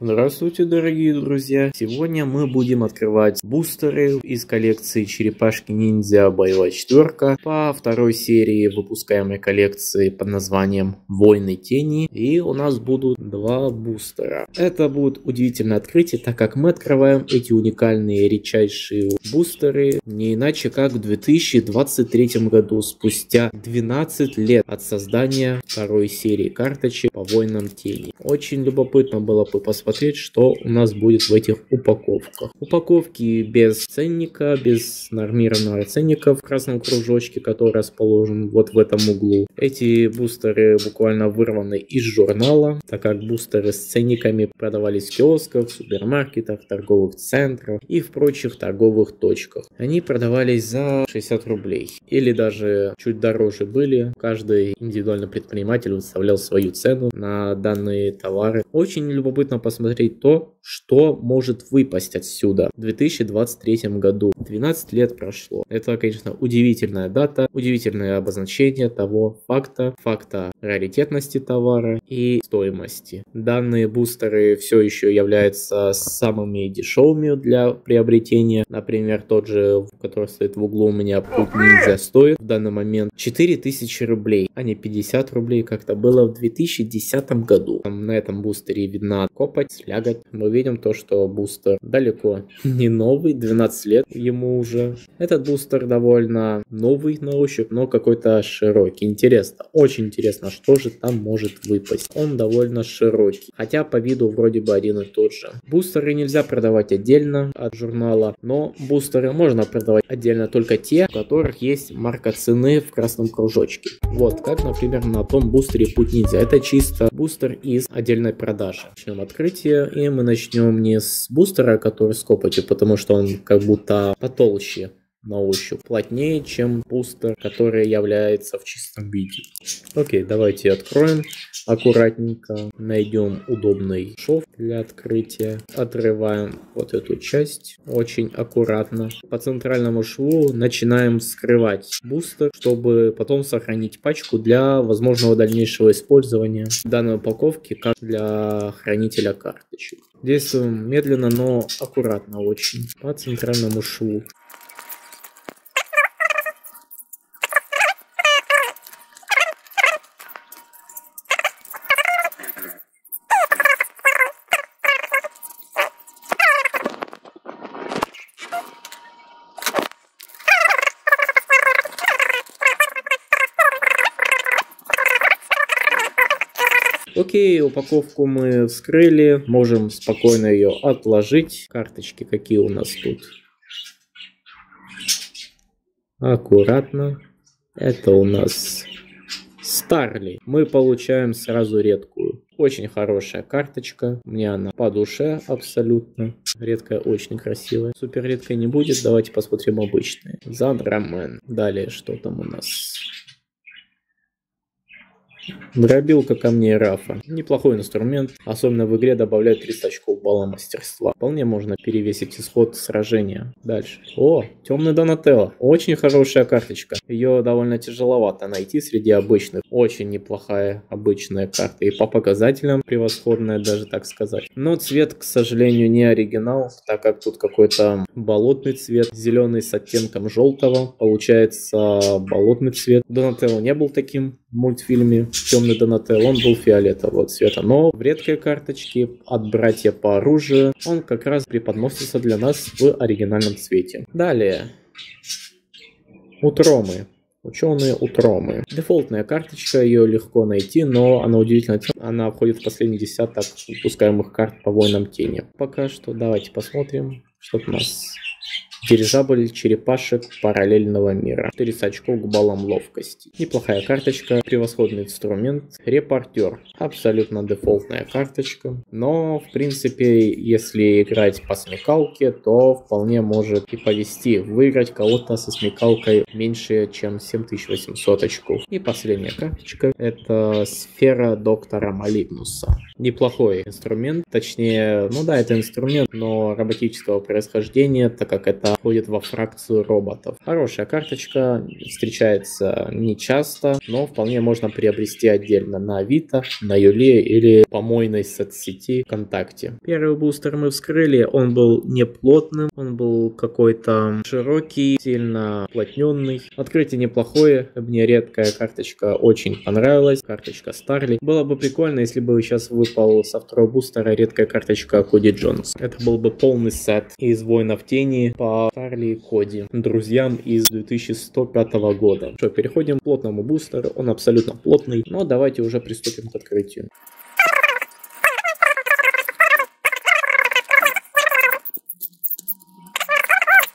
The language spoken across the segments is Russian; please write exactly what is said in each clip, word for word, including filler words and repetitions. Здравствуйте, дорогие друзья! Сегодня мы будем открывать бустеры из коллекции Черепашки Ниндзя Боевая Четверка по второй серии выпускаемой коллекции под названием Войны Тени. И у нас будут два бустера. Это будет удивительное открытие, так как мы открываем эти уникальные редчайшие бустеры не иначе как в две тысячи двадцать третьем году, спустя двенадцать лет от создания второй серии карточек по Войнам Тени. Очень любопытно было бы посмотреть, Посмотреть, что у нас будет в этих упаковках. Упаковки без ценника, без нормированного ценника в красном кружочке, который расположен вот в этом углу. Эти бустеры буквально вырваны из журнала, так как бустеры с ценниками продавались в киосках, супермаркетах, торговых центрах и в прочих торговых точках. Они продавались за шестьдесят рублей или даже чуть дороже были. Каждый индивидуальный предприниматель выставлял свою цену на данные товары. Очень любопытно посмотреть Посмотреть то, что может выпасть отсюда в две тысячи двадцать третьем году. двенадцать лет прошло. Это, конечно, удивительная дата, удивительное обозначение того факта, факта раритетности товара и стоимости. Данные бустеры все еще являются самыми дешевыми для приобретения. Например, тот же, который стоит в углу у меня, Путь Ниндзя, стоит в данный момент четыре тысячи рублей, а не пятьдесят рублей, как то было в две тысячи десятом году. Там, на этом бустере видна копоть, слягать. Мы видим то, что бустер далеко не новый, двенадцать лет ему уже. Этот бустер довольно новый на ощупь, но какой-то широкий. Интересно, очень интересно, что же там может выпасть. Он довольно широкий, хотя по виду вроде бы один и тот же. Бустеры нельзя продавать отдельно от журнала, но бустеры можно продавать отдельно только те, у которых есть марка цены в красном кружочке. Вот, как, например, на том бустере Путь Ниндзя. Это чисто бустер из отдельной продажи. Начнем открыть. И мы начнем не с бустера, который с копотью, потому что он как будто потолще на ощупь, плотнее, чем бустер, который является в чистом виде. Окей, давайте откроем аккуратненько, найдем удобный шов для открытия, отрываем вот эту часть очень аккуратно. По центральному шву начинаем скрывать бустер, чтобы потом сохранить пачку для возможного дальнейшего использования данной упаковки как для хранителя карточек. Действуем медленно, но аккуратно очень по центральному шву. Окей, упаковку мы вскрыли, можем спокойно ее отложить. Карточки какие у нас тут? Аккуратно. Это у нас Старли. Мы получаем сразу редкую. Очень хорошая карточка, мне она по душе абсолютно. Редкая, очень красивая. Супер редкой не будет, давайте посмотрим обычные. Задрамен. Далее, что там у нас? Дробилка камней Рафа. Неплохой инструмент, особенно в игре добавляет триста очков балла мастерства. Вполне можно перевесить исход сражения. Дальше. О, темный Донателло. Очень хорошая карточка. Ее довольно тяжеловато найти среди обычных. Очень неплохая обычная карта. И по показателям превосходная, даже так сказать. Но цвет, к сожалению, не оригинал, так как тут какой-то болотный цвет. Зеленый с оттенком желтого. Получается болотный цвет. Донателло не был таким в мультфильме. Темный Донателло, он был фиолетового цвета, но в редкой карточке от братья по оружию он как раз преподносится для нас в оригинальном цвете. Далее. Утромы. Ученые Утромы. Дефолтная карточка, ее легко найти, но она удивительно, она входит в последний десяток выпускаемых карт по Войнам Тени. Пока что давайте посмотрим, что у нас. Дирижабль черепашек параллельного мира. четыреста очков к баллам ловкости. Неплохая карточка, превосходный инструмент. Репортер. Абсолютно дефолтная карточка. Но, в принципе, если играть по смекалке, то вполне может и повести. Выиграть кого-то со смекалкой меньше, чем семь тысяч восемьсот очков. И последняя карточка. Это сфера доктора Молибнуса. Неплохой инструмент. Точнее, ну да, это инструмент, но роботического происхождения, так как это входит во фракцию роботов. Хорошая карточка, встречается не часто, но вполне можно приобрести отдельно на Авито, на Юле или помойной соцсети ВКонтакте. Первый бустер мы вскрыли, он был неплотным, он был какой-то широкий, сильно уплотненный. Открытие неплохое, мне редкая карточка очень понравилась, карточка Старли. Было бы прикольно, если бы сейчас выпал со второго бустера редкая карточка Коди Джонс. Это был бы полный сет из Воинов Тени по Старли и Коди, друзьям из две тысячи сто пятого года. Что, переходим к плотному бустеру, он абсолютно плотный, но давайте уже приступим к открытию.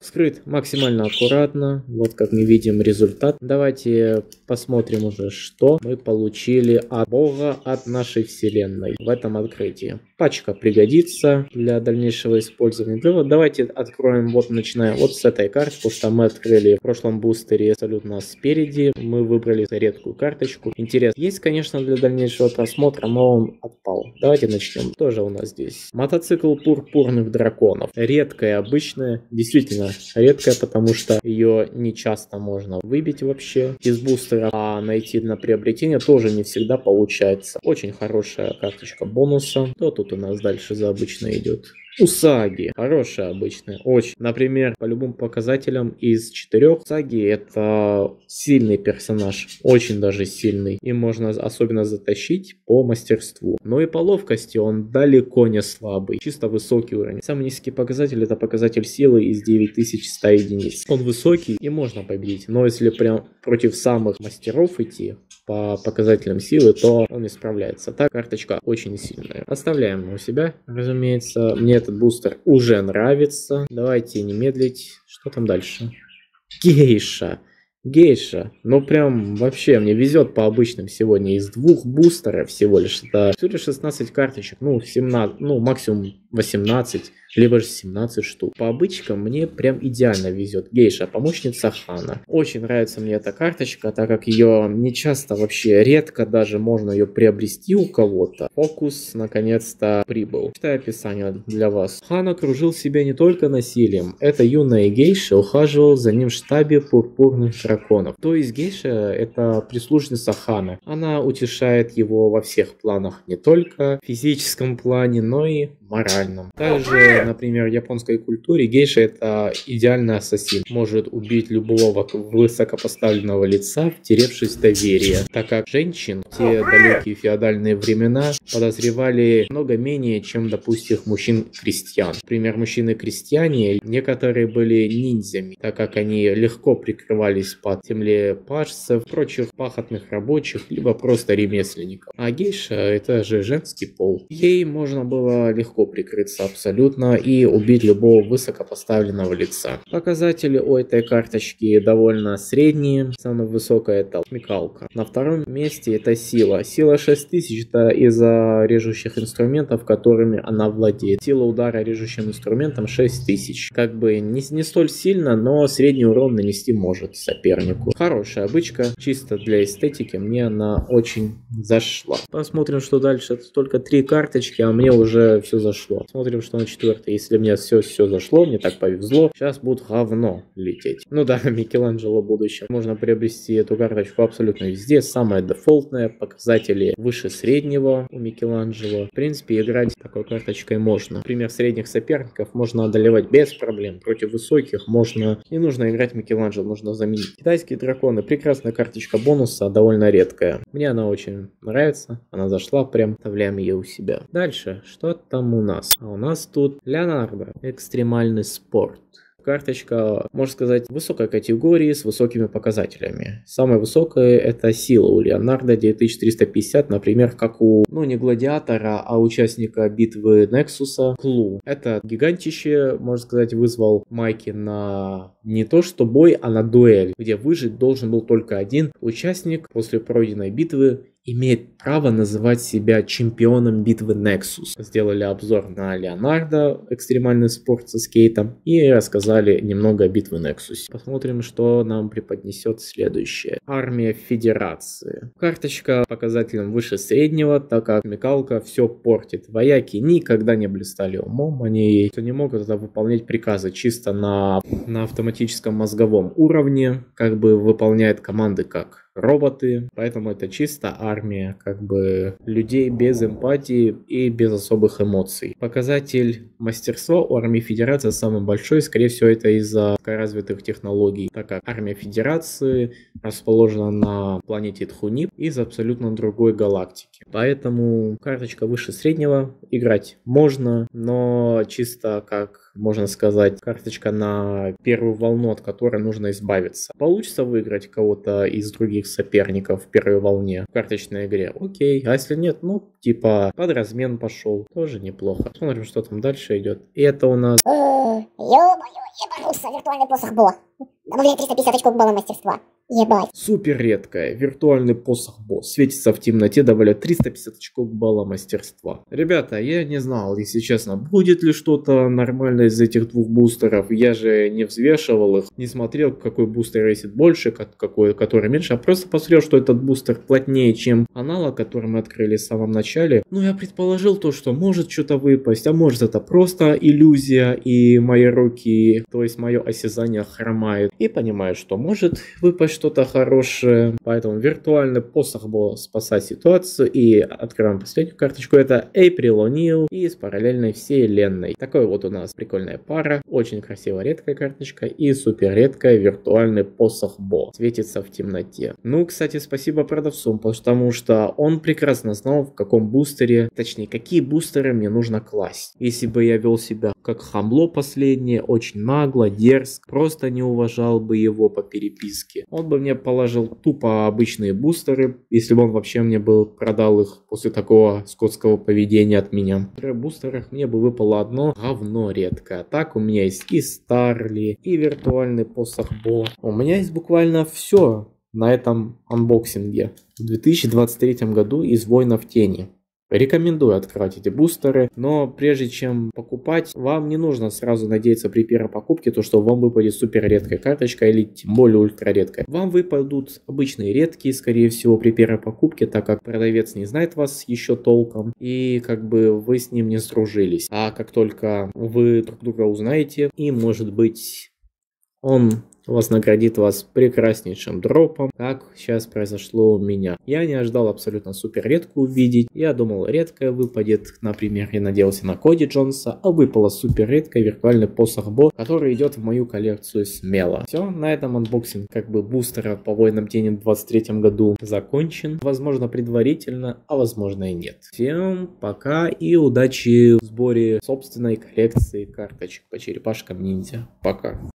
Открыт максимально аккуратно, вот как мы видим результат. Давайте посмотрим уже, что мы получили от Бога, от нашей вселенной в этом открытии. Пачка пригодится для дальнейшего использования. Вот давайте откроем, вот начинаем вот с этой карты, потому что мы открыли в прошлом бустере абсолютно спереди. Мы выбрали редкую карточку. Интерес есть, конечно, для дальнейшего просмотра, но он отпал. Давайте начнем. Что же у нас здесь? Мотоцикл пурпурных драконов. Редкая, обычная, действительно редкая, потому что ее не часто можно выбить вообще из бустера, а найти на приобретение тоже не всегда получается. Очень хорошая карточка бонуса. Что тут у нас дальше за обычно идет? Усаги. Хорошая обычная, очень. Например, по любым показателям из четырех Усаги это сильный персонаж, очень даже сильный. И можно особенно затащить по мастерству. Но и по ловкости он далеко не слабый. Чисто высокий уровень. Самый низкий показатель это показатель силы из девяти тысяч ста единиц. Он высокий и можно победить. Но если прям против самых мастеров идти по показателям силы, то он не справляется. Так, карточка очень сильная. Оставляем у себя, разумеется. Мне этот бустер уже нравится. Давайте не медлить. Что там дальше? Гейша. Гейша. Ну прям вообще мне везет по обычным сегодня. Из двух бустеров всего лишь. Это всего лишь шестнадцать карточек. Ну, семнадцать, ну максимум восемнадцать. Либо же семнадцать штук. По обычкам мне прям идеально везет. Гейша, помощница Хана. Очень нравится мне эта карточка, так как ее не часто, вообще редко даже можно ее приобрести у кого-то. Фокус наконец-то прибыл. Читаю описание для вас. Хана кружил себя не только насилием. Эта юная гейша ухаживала за ним в штабе пурпурных драконов. То есть гейша это прислужница Хана. Она утешает его во всех планах. Не только в физическом плане, но и моральном. Также, например, в японской культуре гейша это идеальный ассасин. Может убить любого высокопоставленного лица, втеревшись в доверие. Так как женщин в те далекие феодальные времена подозревали много менее, чем, допустим, мужчин-крестьян. Например, мужчины-крестьяне, некоторые были ниндзями, так как они легко прикрывались под землепашцев, прочих пахотных рабочих, либо просто ремесленников. А гейша это же женский пол. Ей можно было легко прикрыться абсолютно и убить любого высокопоставленного лица. Показатели у этой карточки довольно средние. Самая высокая это смекалка. На втором месте это сила. Сила шесть тысяч это из-за режущих инструментов, которыми она владеет. Сила удара режущим инструментом шесть тысяч. Как бы не, не столь сильно, но средний урон нанести может сопернику. Хорошая обычка, чисто для эстетики. Мне она очень зашла. Посмотрим, что дальше. Это только три карточки, а мне уже все зашло. Смотрим, что на четвертой. Если мне все все зашло, мне так повезло, сейчас будет говно лететь. Ну да, Микеланджело будущего. Можно приобрести эту карточку абсолютно везде. Самая дефолтная, показатели выше среднего у Микеланджело. В принципе, играть с такой карточкой можно. Например, средних соперников можно одолевать без проблем. Против высоких можно... Не нужно играть Микеланджело, нужно заменить. Китайские драконы. Прекрасная карточка бонуса, довольно редкая. Мне она очень нравится. Она зашла прям. Оставляем ее у себя. Дальше. Что там у нас? А у нас тут Леонардо. Экстремальный спорт. Карточка, можно сказать, высокой категории с высокими показателями. Самая высокая это сила у Леонардо девять тысяч триста пятьдесят, например, как у, ну не гладиатора, а участника битвы Нексуса Клу. Это гигантище, можно сказать, вызвал Майки на не то что бой, а на дуэль, где выжить должен был только один участник после пройденной битвы имеет право называть себя чемпионом битвы Nexus. Сделали обзор на Леонардо, экстремальный спорт со скейтом, и рассказали немного о битве Nexus. Посмотрим, что нам преподнесет следующее. Армия Федерации. Карточка показателем выше среднего, так как смекалка все портит. Вояки никогда не блистали умом, они не могут выполнять приказы чисто на, на автоматическом мозговом уровне, как бы выполняет команды как роботы, поэтому это чисто армия, как бы людей без эмпатии и без особых эмоций. Показатель мастерства у армии Федерации самый большой, скорее всего это из-за развитых технологий, так как армия Федерации расположена на планете Тхунип из абсолютно другой галактики. Поэтому карточка выше среднего, играть можно, но чисто как, можно сказать, карточка на первую волну, от которой нужно избавиться. Получится выиграть кого-то из других соперников в первой волне в карточной игре? Окей. А если нет, ну, типа, под размен пошел. Тоже неплохо. Смотрим, что там дальше идет. И это у нас... Ё-моё, ебанулся, виртуальный посох босса. Добавляет триста пятьдесят очков к баллам мастерства. Ебать. Супер редкая. Виртуальный посох босс. Светится в темноте, добавляет триста пятьдесят очков к баллам мастерства. Ребята, я не знал, если честно, будет ли что-то нормальное из этих двух бустеров. Я же не взвешивал их, не смотрел, какой бустер весит больше, какой, который меньше. А просто посмотрел, что этот бустер плотнее, чем аналог, который мы открыли в самом начале. Ну, я предположил то, что может что-то выпасть, а может это просто иллюзия, и мои руки, то есть мое осязание хромает. И понимаю, что может выпасть что-то хорошее, поэтому виртуальный посох был спасать ситуацию. И открываем последнюю карточку, это Эйприл О'Нил из параллельной вселенной. Такой вот у нас прикольная пара, очень красивая редкая карточка и супер редкая виртуальный посох Бо, светится в темноте. Ну, кстати, спасибо продавцу, потому что он прекрасно знал, в каком бустере, точнее, какие бустеры мне нужно класть. Если бы я вел себя как хамло последнее, очень нагло, дерзко, просто не уважал бы его по переписке, он бы мне положил тупо обычные бустеры, если бы он вообще мне был продал их после такого скотского поведения от меня. В бустерах мне бы выпало одно говно редкое. Так у меня есть и Старли, и виртуальный посох Бо. У меня есть буквально все на этом анбоксинге в две тысячи двадцать третьем году из Воинов Тени. Рекомендую открывать эти бустеры, но прежде чем покупать, вам не нужно сразу надеяться при первой покупке, то что вам выпадет супер редкая карточка или тем более ультра редкая. Вам выпадут обычные редкие, скорее всего, при первой покупке, так как продавец не знает вас еще толком, и как бы вы с ним не сдружились. А как только вы друг друга узнаете, и может быть он... вас наградит вас прекраснейшим дропом, как сейчас произошло у меня. Я не ожидал абсолютно супер редкую увидеть. Я думал, редкая выпадет. Например, я надеялся на Коди Джонса, а выпала супер редкая виртуальный посох Бо, который идет в мою коллекцию смело. Все, на этом анбоксинг как бы бустера по Воинам Тени в двадцать третьем году закончен. Возможно, предварительно, а возможно и нет. Всем пока и удачи в сборе собственной коллекции карточек по черепашкам ниндзя. Пока.